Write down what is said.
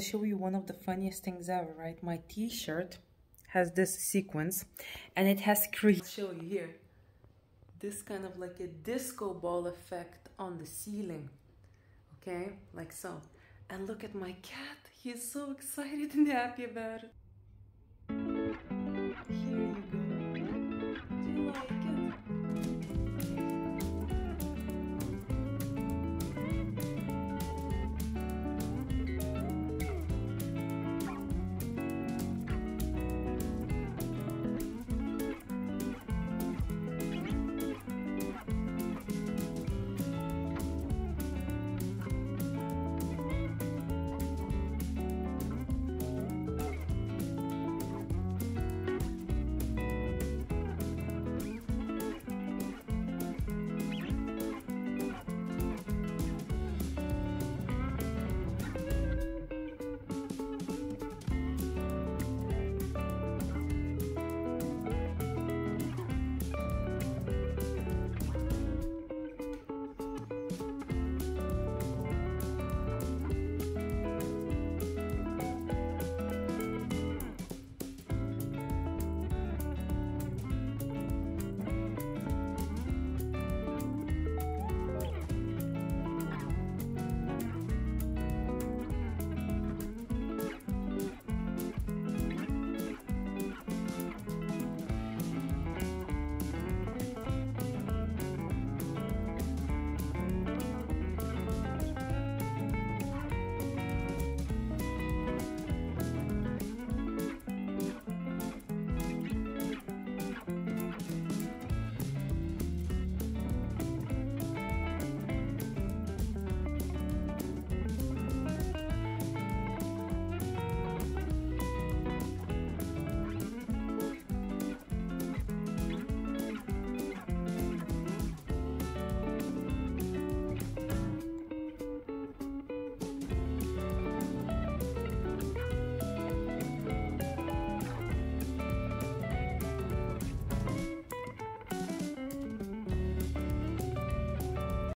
show you one of the funniest things ever, right? My t-shirt has this sequence and it has creased. I'll show you here. This kind of like a disco ball effect on the ceiling. Okay, like so. And look at my cat. He's so excited and happy about it.